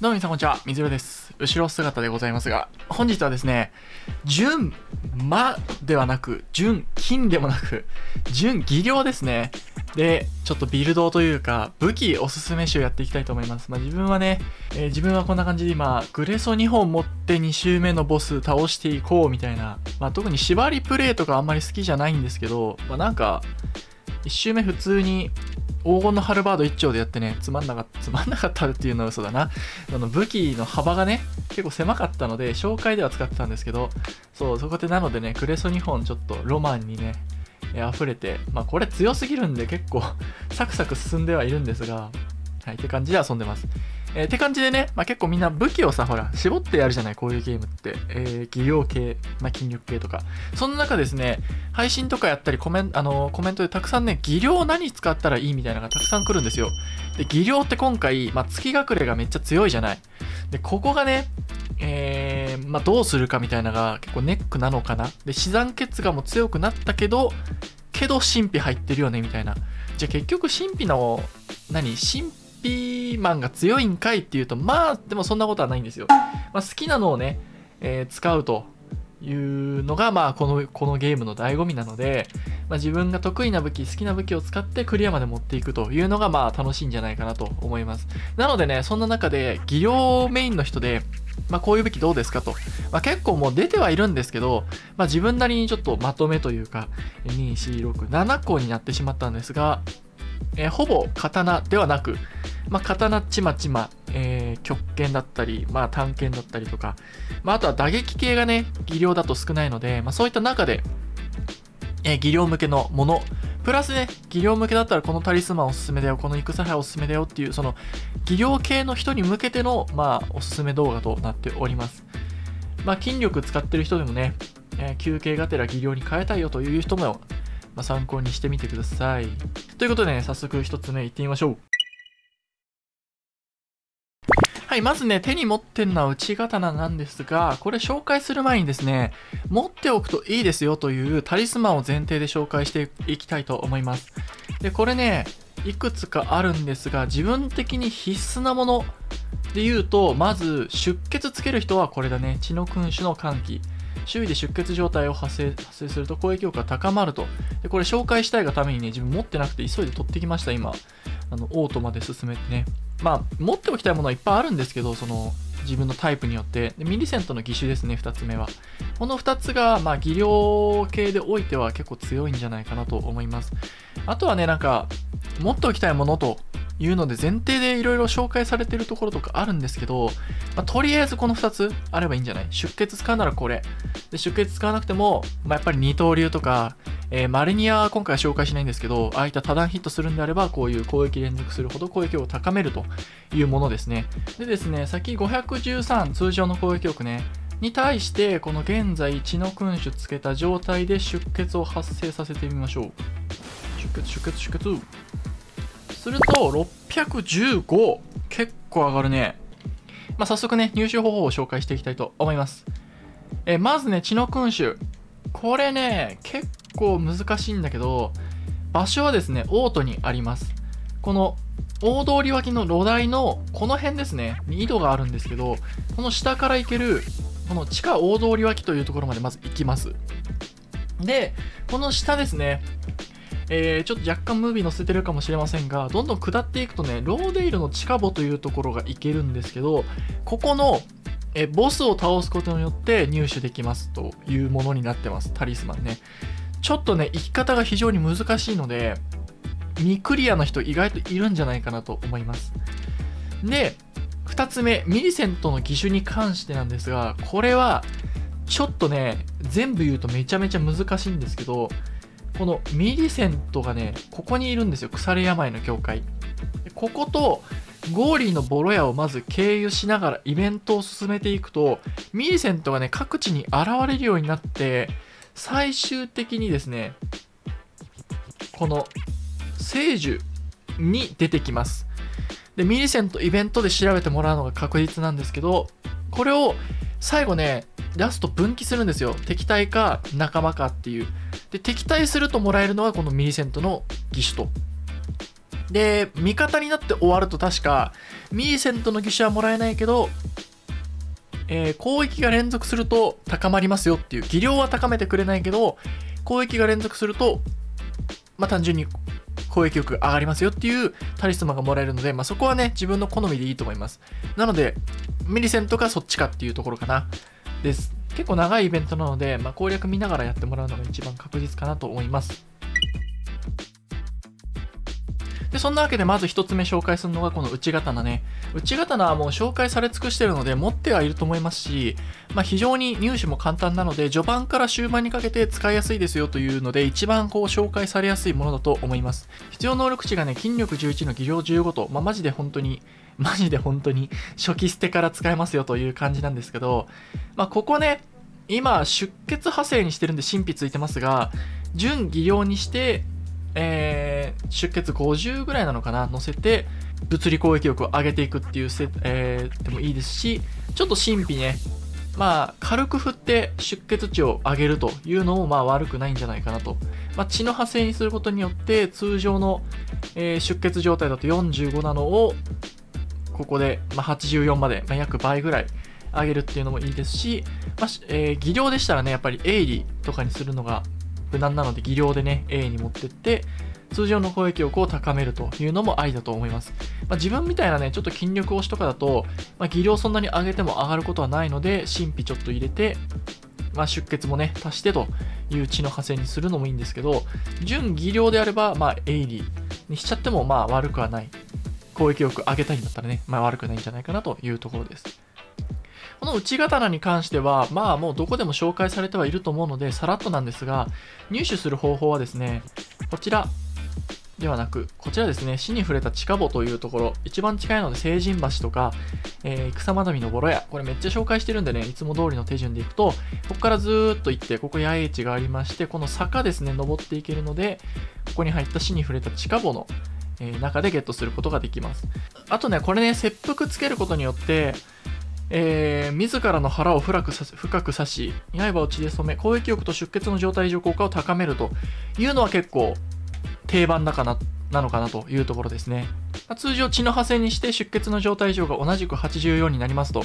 どうも皆さんこんにちは、みずるです。後ろ姿でございますが、本日はですね、純魔ではなく、純金でもなく、純技量ですね。で、ちょっとビルドというか、武器おすすめ種をやっていきたいと思います。まあ、自分はこんな感じで今、グレソ2本持って2周目のボス倒していこうみたいな、まあ、特に縛りプレイとかあんまり好きじゃないんですけど、まあ、なんか、1周目普通に、黄金のハルバード1丁でやってね、つまんなかったっていうのは嘘だな。武器の幅がね、結構狭かったので、紹介では使ってたんですけど、そう、そこでなのでね、クレソ2本ちょっとロマンにね、溢れて、まあこれ強すぎるんで結構サクサク進んではいるんですが、はい、って感じで遊んでます。って感じでね、まあ、結構みんな武器をさ、ほら、絞ってやるじゃない、こういうゲームって。技量系、まあ、筋力系とか。その中ですね、配信とかやったり、コメントでたくさんね、技量何使ったらいいみたいなのがたくさん来るんですよ。で、技量って今回、まあ、月隠れがめっちゃ強いじゃない。で、ここがね、まあ、どうするかみたいなのが結構ネックなのかな。で、死産結がも強くなったけど神秘入ってるよね、みたいな。じゃあ結局神秘の、神秘マンが強いんかいっていうと、まあでもそんなことはないんですよ。まあ、好きなのをね、使うというのが、まあこのゲームの醍醐味なので、まあ、自分が得意な武器、好きな武器を使ってクリアまで持っていくというのが、まあ楽しいんじゃないかなと思います。なのでね、そんな中で技量メインの人で、まあ、こういう武器どうですかと、まあ、結構もう出てはいるんですけど、まあ、自分なりにちょっとまとめというか7個になってしまったんですが、ほぼ刀ではなく、まあ、刀ちまちま、曲剣だったり、まあ、短剣だったりとか、まあ、あとは打撃系がね、技量だと少ないので、まあ、そういった中で、技量向けのもの、プラスね、技量向けだったらこのタリスマンおすすめだよ、この戦杯おすすめだよっていう、その技量系の人に向けての、まあ、おすすめ動画となっております。まあ、筋力使ってる人でもね、休憩がてら技量に変えたいよという人も、まあ、参考にしてみてください。ということでね、早速1つ目いってみましょう。はい、まずね、手に持ってるのは内刀なんですが、これ紹介する前にですね、持っておくといいですよというタリスマンを前提で紹介していきたいと思います。で、これね、いくつかあるんですが、自分的に必須なもので言うと、まず出血つける人はこれだね、血の君主の喚起。周囲で出血状態を発生すると攻撃力が高まると。で、これ紹介したいがためにね、自分持ってなくて急いで取ってきました、今。オートまで進めてね。まあ、持っておきたいものはいっぱいあるんですけど、その自分のタイプによって。で、ミリセントの義手ですね、2つ目は。この2つが、まあ、技量系でおいては結構強いんじゃないかなと思います。あとはね、なんか、持っておきたいものというので、前提でいろいろ紹介されてるところとかあるんですけど、まあ、とりあえずこの2つあればいいんじゃない？出血使うならこれ。で、出血使わなくても、まあ、やっぱり二刀流とか、マレニアは今回は紹介しないんですけど、ああいった多段ヒットするんであれば、こういう攻撃連続するほど攻撃力を高めるというものですね。でですね、先513、通常の攻撃力ね、に対して、この現在血の君主つけた状態で出血を発生させてみましょう。出血。すると、615。結構上がるね。まあ、早速ね、入手方法を紹介していきたいと思います。まずね、血の君主。これね、結構難しいんだけど、場所はですね、オートにあります。この大通り脇の土台のこの辺ですね、に井戸があるんですけど、この下から行ける、この地下大通り脇というところまでまず行きます。で、この下ですね、ちょっと若干ムービー載せてるかもしれませんが、どんどん下っていくとね、ローデイルの地下墓というところが行けるんですけど、ここの、ボスを倒すことによって入手できますというものになってます。タリスマンね。ちょっとね、生き方が非常に難しいので、未クリアの人意外といるんじゃないかなと思います。で、2つ目、ミリセントの義手に関してなんですが、これはちょっとね、全部言うとめちゃめちゃ難しいんですけど、このミリセントがね、ここにいるんですよ。腐れ病の境界。ここと、ゴーリーのボロ屋をまず経由しながらイベントを進めていくと、ミリセントがね、各地に現れるようになって、最終的にですね、この聖樹に出てきます。で、ミリセントイベントで調べてもらうのが確実なんですけど、これを最後ね、ラスト分岐するんですよ。敵対か仲間かっていう。で、敵対するともらえるのがこのミリセントの義手と。で、味方になって終わると確か、ミーセントの義手はもらえないけど、攻撃が連続すると高まりますよっていう、技量は高めてくれないけど、攻撃が連続すると、まあ単純に攻撃力が上がりますよっていうタリスマンがもらえるので、まあそこはね、自分の好みでいいと思います。なので、ミリセントかそっちかっていうところかな。です。結構長いイベントなので、まあ、攻略見ながらやってもらうのが一番確実かなと思います。で、そんなわけでまず一つ目紹介するのがこの内刀ね。内刀はもう紹介され尽くしてるので持ってはいると思いますし、まあ、非常に入手も簡単なので序盤から終盤にかけて使いやすいですよというので一番こう紹介されやすいものだと思います。必要能力値がね、筋力11の技量15と、まあ、マジで本当に初期捨てから使えますよという感じなんですけど、まあ、ここね、今出血派生にしてるんで神秘ついてますが、純技量にして、出血50ぐらいなのかな乗せて物理攻撃力を上げていくっていうでもいいですし、ちょっと神秘ね、まあ軽く振って出血値を上げるというのもまあ悪くないんじゃないかなと。まあ、血の派生にすることによって通常の、出血状態だと45なのをここで、まあ、84まで、まあ、約倍ぐらい上げるっていうのもいいですし、まあ技量でしたらね、やっぱり鋭利とかにするのが無難なので技量でね A に持ってって通常の攻撃力を高めるというのもありだと思います。まあ、自分みたいなねちょっと筋力推しとかだと、まあ、技量そんなに上げても上がることはないので神秘ちょっと入れて、まあ、出血もね足してという血の派生にするのもいいんですけど、純技量であればまあ鋭利にしちゃってもまあ悪くはない、攻撃力上げたいんだったらね、まあ、悪くないんじゃないかなというところです。この内刀に関しては、まあもうどこでも紹介されてはいると思うので、さらっとなんですが、入手する方法はですね、こちらではなく、こちらですね、死に触れた地下墓というところ、一番近いので聖人橋とか、戦まなみのボロ屋、これめっちゃ紹介してるんでね、いつも通りの手順でいくと、ここからずーっと行って、ここ野営地がありまして、この坂ですね、登っていけるので、ここに入った死に触れた地下墓の、中でゲットすることができます。あとね、これね、切腹つけることによって、自らの腹を深く刺し、刃を血で染め、攻撃力と出血の状態異常効果を高めるというのは結構定番なのかなというところですね。通常血の派生にして出血の状態異常が同じく84になりますと。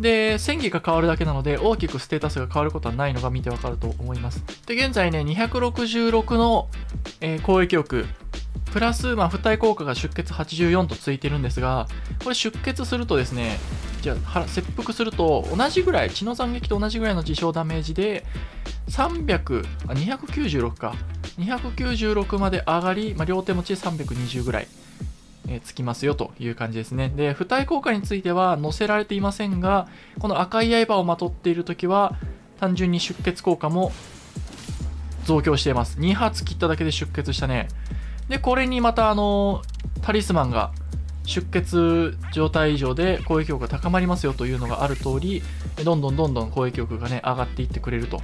で、戦技が変わるだけなので大きくステータスが変わることはないのが見てわかると思います。で、現在ね、266の、攻撃力、プラス、まあ、付帯効果が出血84とついてるんですが、これ出血するとですね、じゃあ切腹すると同じぐらい、血の斬撃と同じぐらいの自傷ダメージで296まで上がり、まあ、両手持ちで320ぐらい、つきますよという感じですね。で、付帯効果については載せられていませんが、この赤い刃をまとっているときは単純に出血効果も増強しています。2発切っただけで出血したね。で、これにまたタリスマンが出血状態異常で攻撃力が高まりますよというのがある通り、どんどん攻撃力がね、上がっていってくれると。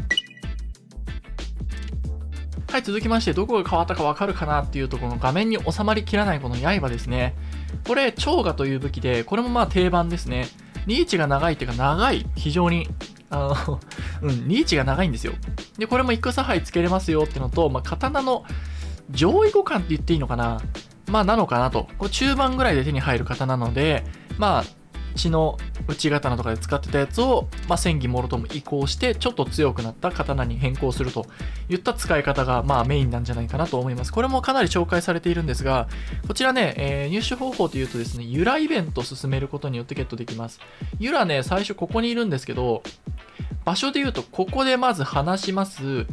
はい、続きまして、どこが変わったかわかるかなっていうと、この画面に収まりきらないこの刃ですね。これ、超牙という武器で、これもまあ定番ですね。リーチが長いっていうか、非常に。うん、リーチが長いんですよ。で、これも戦牌つけれますよってのと、まあ、刀の、上位互換って言っていいのかな、まあなのかなと。これ中盤ぐらいで手に入る方なので、まあ血の内刀とかで使ってたやつを、まあ、戦技もろとも移行してちょっと強くなった刀に変更するといった使い方がまあメインなんじゃないかなと思います。これもかなり紹介されているんですが、こちらね、入手方法というとですね、由良イベントを進めることによってゲットできます。由良ね、最初ここにいるんですけど、場所で言うとここでまず離します、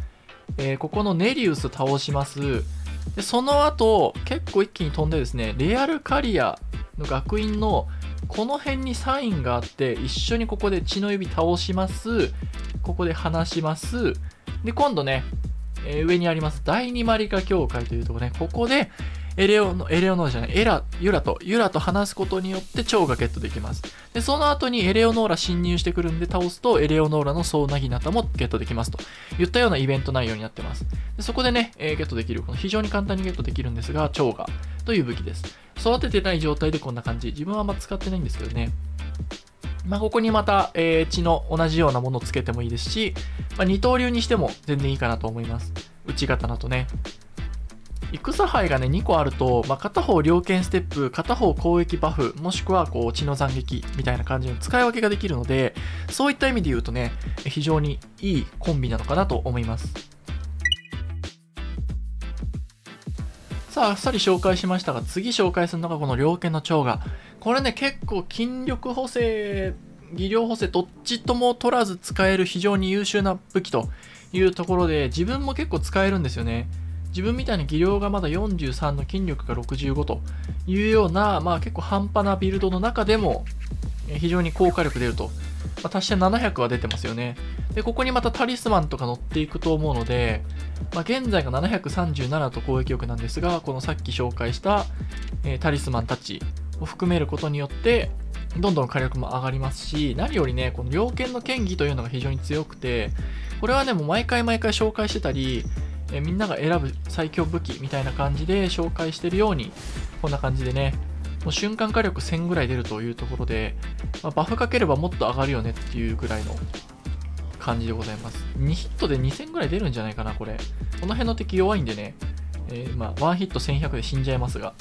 ここのネリウス倒します。で、その後、結構一気に飛んでですね、レアルカリアの学院のこの辺にサインがあって、一緒にここで血の指倒します。ここで離します。で、今度ね、上にあります、第二マリカ教会というところね、ここで、ユラと話すことによって蝶がゲットできます。で、その後にエレオノーラ侵入してくるんで倒すと、エレオノーラのソウナギナタもゲットできますといったようなイベント内容になってます。で、そこでね、ゲットできる、この非常に簡単にゲットできるんですが、蝶がという武器です。育ててない状態でこんな感じ。自分はあんま使ってないんですけどね。まあ、ここにまた、血の同じようなものをつけてもいいですし、まあ、二刀流にしても全然いいかなと思います。内刀とね。戦杯がね2個あると、まあ、片方猟犬ステップ、片方攻撃バフ、もしくはこう血の斬撃みたいな感じの使い分けができるので、そういった意味で言うとね非常にいいコンビなのかなと思います。さああっさり紹介しましたが、次紹介するのがこの猟犬の蝶が、これね結構筋力補正、技量補正どっちとも取らず使える非常に優秀な武器というところで、自分も結構使えるんですよね。自分みたいに技量がまだ43の筋力が65というような、まあ、結構半端なビルドの中でも非常に効果力出ると、まあ、足して700は出てますよね。でここにまたタリスマンとか乗っていくと思うので、まあ、現在が737と攻撃力なんですが、このさっき紹介したタリスマンたちを含めることによってどんどん火力も上がりますし、何よりねこの猟犬の剣技というのが非常に強くて、これはねもう毎回紹介してたり、みんなが選ぶ最強武器みたいな感じで紹介してるように、こんな感じでねもう瞬間火力1000ぐらい出るというところで、まあ、バフかければもっと上がるよねっていうぐらいの感じでございます。2ヒットで2000ぐらい出るんじゃないかな。これこの辺の敵弱いんでね、まあ、1ヒット1100で死んじゃいますが、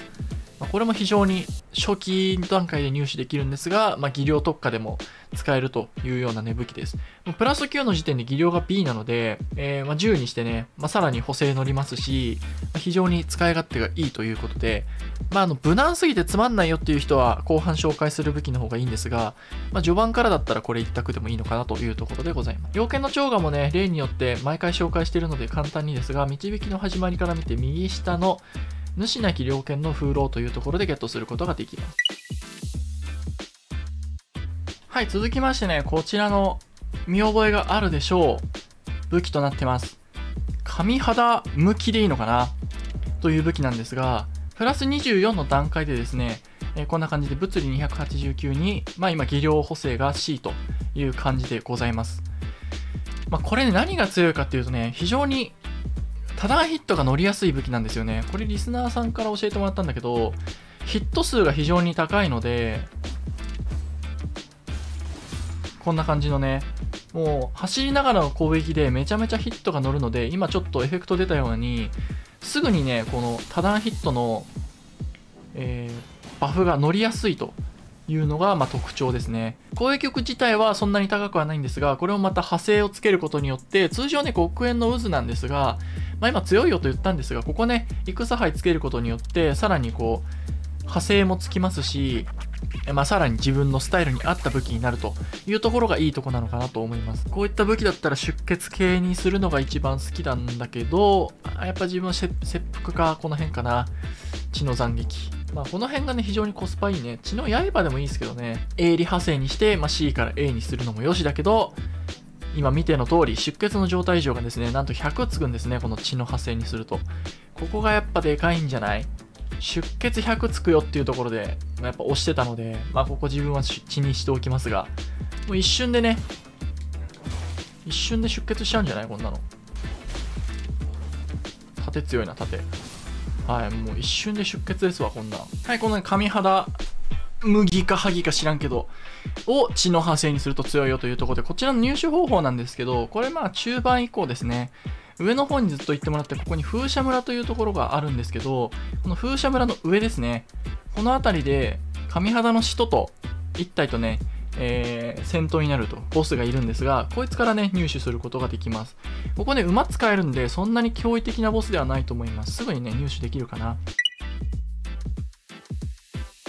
まあ、これも非常に初期段階で入手できるんですが、まあ、技量特化でも使えるというような、ね、武器です。プラス9の時点で技量が B なので、まあ10にしてね、まあ、さらに補正乗りますし、まあ、非常に使い勝手がいいということで、まあ、無難すぎてつまんないよっていう人は後半紹介する武器の方がいいんですが、まあ、序盤からだったらこれ一択でもいいのかなというところでございます。猟犬の蝶がもね例によって毎回紹介しているので簡単にですが、導きの始まりから見て右下の主なき猟犬の風浪というところでゲットすることができます。はい、続きましてね、こちらの見覚えがあるでしょう武器となってます。神肌向きでいいのかなという武器なんですが、プラス24の段階でですね、こんな感じで物理289に、まあ今技量補正が C という感じでございます。まあ、これね何が強いかっていうとね、非常に多段ヒットが乗りやすい武器なんですよね。これリスナーさんから教えてもらったんだけど、ヒット数が非常に高いので、こんな感じのねもう走りながらの攻撃でめちゃめちゃヒットが乗るので、今ちょっとエフェクト出たようにすぐにねこの多段ヒットの、バフが乗りやすいというのがまあ特徴ですね。攻撃力自体はそんなに高くはないんですが、これをまた派生をつけることによって、通常ね極限の渦なんですが、まあ、今強いよと言ったんですが、ここね戦杯つけることによってさらにこう派生もつきますし、まあ、さらに自分のスタイルに合った武器になるというところがいいとこなのかなと思います。こういった武器だったら出血系にするのが一番好きなんだけど、やっぱ自分は切腹かこの辺かな、血の斬撃、まあ、この辺がね非常にコスパいいね。血の刃でもいいですけどね、鋭利派生にして、まあ、C から A にするのもよしだけど、今見ての通り出血の状態異常がですねなんと100つくんですね。この血の派生にするとここがやっぱでかいんじゃない？出血100つくよっていうところで、まあ、やっぱ押してたので、まあ、ここ自分は血にしておきますが、もう一瞬でね一瞬で出血しちゃうんじゃない？こんなの盾強いな、盾。はい、もう一瞬で出血ですわこんなん。はい、この神肌麦か萩か知らんけどを血の派生にすると強いよというところで、こちらの入手方法なんですけど、これまあ中盤以降ですね、上の方にずっと行ってもらって、ここに風車村というところがあるんですけど、この風車村の上ですね、この辺りで神肌の使徒と一体とね、戦闘になるとボスがいるんですが、こいつからね入手することができます。ここね馬使えるんでそんなに驚異的なボスではないと思います。すぐにね入手できるかな。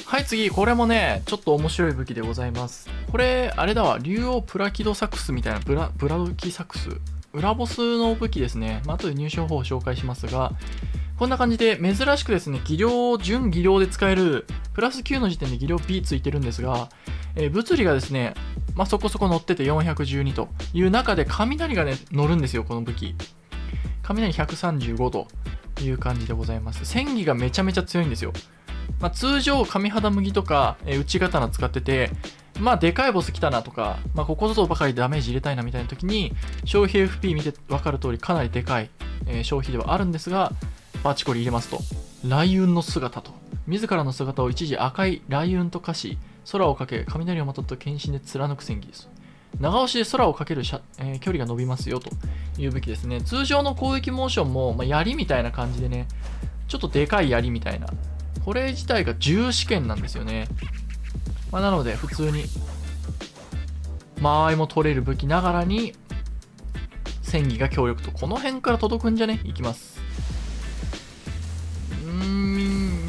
はい、次これもねちょっと面白い武器でございます。これあれだわ、竜王プラキドサックスみたいなブラドキサックス、裏ボスの武器ですね。まあ、後で入手方法を紹介しますが、こんな感じで珍しくですね技量純技量で使えるプラス9の時点で技量 B ついてるんですが、物理がですね、まあ、そこそこ乗ってて412という中で雷がね乗るんですよ。この武器雷135という感じでございます。戦技がめちゃめちゃ強いんですよ。まあ、通常神肌麦とか、内刀使ってて、まあでかいボス来たなとか、まあ、ここぞとばかりダメージ入れたいなみたいな時に消費 FP 見て分かる通りかなりでかい、消費ではあるんですが、バチコリ入れますと雷雲の姿と自らの姿を一時赤い雷雲と化し、空をかけ雷をまとった献身で貫く戦技です。長押しで空をかける距離が伸びますよという武器ですね。通常の攻撃モーションも、まあ、槍みたいな感じでねちょっとでかい槍みたいな、これ自体が10試験なんですよね。まあ、なので普通に間合いも取れる武器ながらに戦技が強力と、この辺から届くんじゃね。いきます。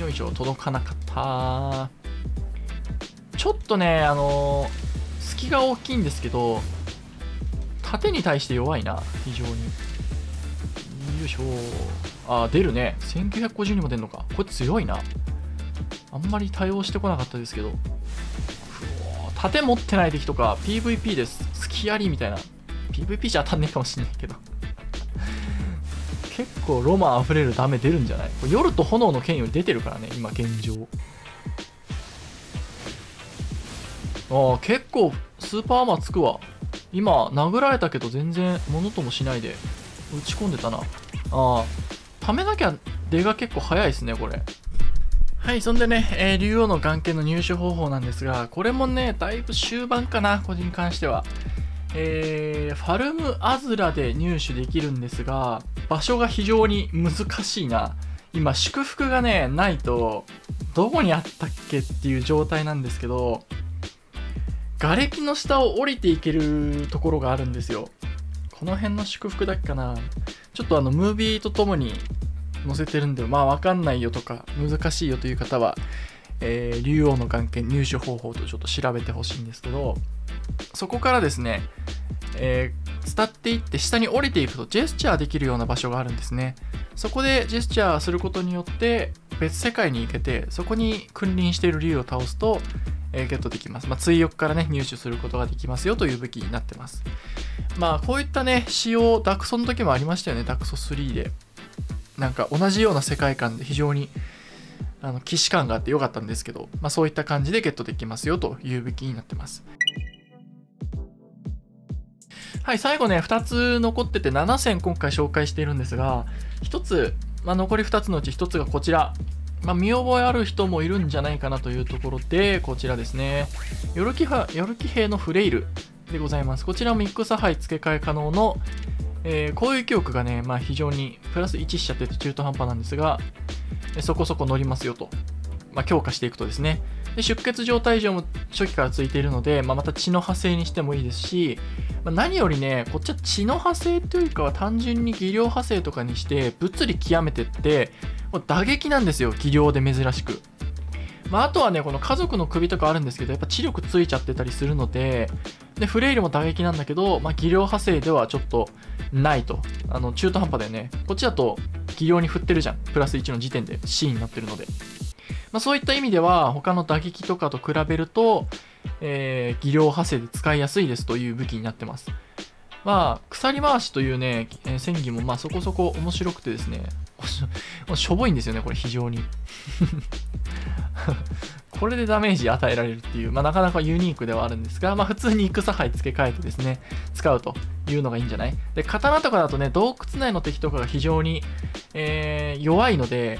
よいしょ、届かなかった。ちょっとね、隙が大きいんですけど盾に対して弱いな、非常に。よいしょ。あ、出るね。1950にも出るのか。これ強いな。あんまり対応してこなかったですけど。盾持ってない敵とか PVP です。隙ありみたいな。 PVP じゃ当たんねえかもしんないけど結構ロマンあふれるダメ出るんじゃない。これ夜と炎の剣より出てるからね、今現状。ああ、結構スーパーアーマーつくわ。今殴られたけど全然物ともしないで打ち込んでたな。ああ、溜めなきゃ出が結構早いですね、これ。はい、そんでね、竜王の眼剣の入手方法なんですが、これもね、だいぶ終盤かな、個人に関しては。ファルムアズラで入手できるんですが、場所が非常に難しいな。今、祝福がね、ないと、どこにあったっけっていう状態なんですけど、瓦礫の下を降りていけるところがあるんですよ。この辺の祝福だっけかな。ちょっとムービーとともに、載せてるんで、まあ分かんないよとか難しいよという方は、竜王の眼剣入手方法とちょっと調べてほしいんですけど、そこからですね、伝っていって下に降りていくとジェスチャーできるような場所があるんですね。そこでジェスチャーすることによって別世界に行けて、そこに君臨している竜を倒すと、ゲットできます。まあ、追憶からね入手することができますよという武器になってます。まあこういったね仕様、ダクソの時もありましたよね。ダクソ3でなんか同じような世界観で非常に既視感があって良かったんですけど、まあ、そういった感じでゲットできますよという武器になってます。はい、最後ね2つ残ってて7選今回紹介しているんですが、1つ、まあ、残り2つのうち1つがこちら、まあ、見覚えある人もいるんじゃないかなというところで、こちらですね、ヨルキ兵のフレイルでございます。こちらミックス杯付け替え可能の攻撃力がね、まあ、非常にプラス1しちゃってて中途半端なんですが、そこそこ乗りますよと、まあ、強化していくとですね。で出血状態異常も初期からついているので、まあ、また血の派生にしてもいいですし、まあ、何よりねこっちは血の派生というよりかは単純に技量派生とかにして物理極めてって打撃なんですよ、技量で珍しく。まあ、あとはねこの家族の首とかあるんですけど、やっぱ知力ついちゃってたりするので、でフレイルも打撃なんだけど、まあ、技量派生ではちょっとないと、中途半端だよね。こっちだと技量に振ってるじゃん、プラス1の時点で C になってるので、まあ、そういった意味では他の打撃とかと比べると、技量派生で使いやすいですという武器になってます。まあ鎖回しというね戦技もまあそこそこ面白くてですねしょぼいんですよねこれ非常にこれでダメージ与えられるっていう、まあ、なかなかユニークではあるんですが、まあ、普通に戦杯付け替えてですね使うというのがいいんじゃない。で刀とかだとね洞窟内の敵とかが非常に、弱いので、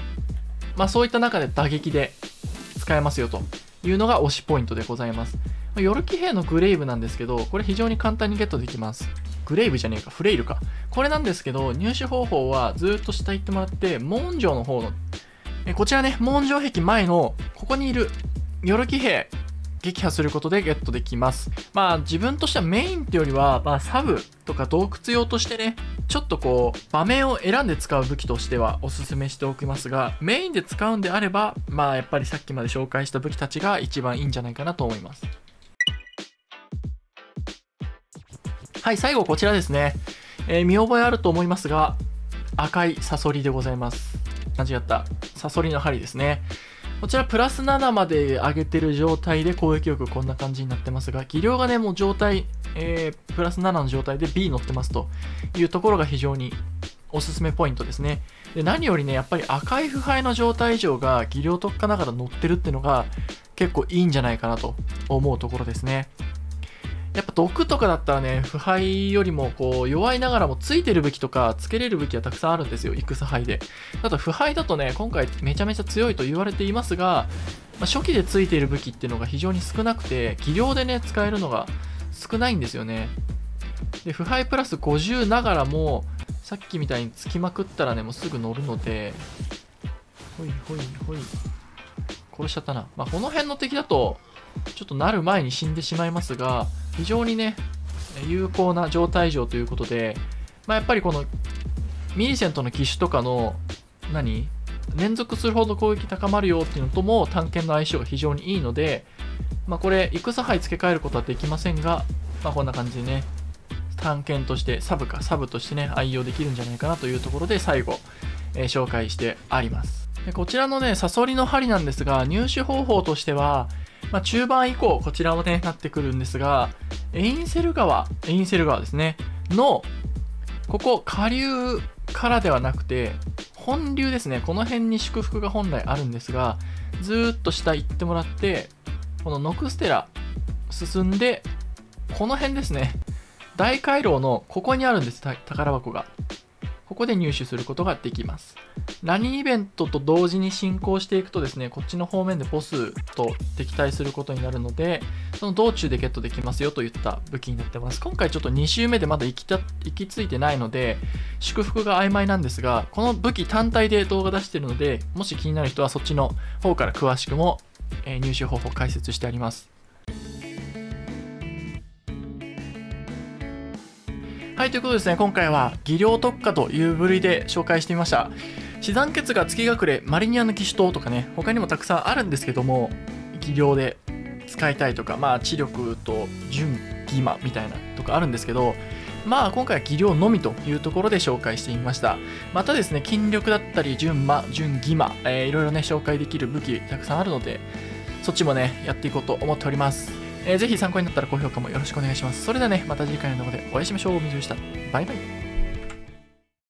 まあ、そういった中で打撃で使えますよというのが推しポイントでございます。ヨルキ兵のグレイブなんですけど、これ非常に簡単にゲットできます。グレイブじゃねえか、フレイルか。これなんですけど入手方法はずっと下行ってもらって文章の方のこちらね、文章壁前のここにいるヨルキ兵撃破することでゲットできます。まあ自分としてはメインってよりは、まあ、サブとか洞窟用としてねちょっとこう場面を選んで使う武器としてはおすすめしておきますが、メインで使うんであればまあやっぱりさっきまで紹介した武器たちが一番いいんじゃないかなと思います。はい、最後こちらですね、見覚えあると思いますが赤いサソリでございます。間違った、サソリの針ですね。こちらプラス7まで上げてる状態で攻撃力こんな感じになってますが、技量がねもう状態、プラス7の状態で B 乗ってますというところが非常におすすめポイントですね。で何よりねやっぱり赤い腐敗の状態以上が技量特化ながら乗ってるっていうのが結構いいんじゃないかなと思うところですね。やっぱ毒とかだったらね腐敗よりもこう弱いながらもついてる武器とかつけれる武器はたくさんあるんですよ、戦杯で。あと腐敗だとね今回めちゃめちゃ強いと言われていますが、まあ、初期でついている武器っていうのが非常に少なくて技量でね使えるのが少ないんですよね。で腐敗プラス50ながらもさっきみたいにつきまくったらねもうすぐ乗るので、ほいほいほい。殺しちゃったな。まあ、この辺の敵だと、ちょっとなる前に死んでしまいますが、非常にね、有効な状態上ということで、まあ、やっぱりこの、ミリセントの騎手とかの、連続するほど攻撃高まるよっていうのとも探検の相性が非常にいいので、まあ、これ戦杯付け替えることはできませんが、まあ、こんな感じでね、探検としてサブとしてね、愛用できるんじゃないかなというところで最後、紹介してあります。でこちらのね、サソリの針なんですが、入手方法としては、まあ、中盤以降こちらもねなってくるんですが、エインセル川ですねのここ下流からではなくて本流ですね。この辺に祝福が本来あるんですが、ずーっと下行ってもらって、このノクステラ進んで、この辺ですね、大回廊のここにあるんです。宝箱がここで入手することができます。ラニーイベントと同時に進行していくとですね、こっちの方面でボスと敵対することになるので、その道中でゲットできますよといった武器になってます。今回ちょっと2周目でまだ行き着いてないので祝福が曖昧なんですが、この武器単体で動画出してるので、もし気になる人はそっちの方から詳しくも入手方法解説してあります。はい、ということでですね、今回は技量特化という部類で紹介してみました。シザンケツガ、月隠れ、マリニアの騎士刀とかね、他にもたくさんあるんですけども、技量で使いたいとか、まあ知力と純技魔みたいなとかあるんですけど、まあ今回は技量のみというところで紹介してみました。またですね、筋力だったり純魔、純技魔、いろいろね紹介できる武器たくさんあるので、そっちもねやっていこうと思っております。ぜひ参考になったら高評価もよろしくお願いします。それではね、また次回の動画でお会いしましょう。みずでした。バイバイ。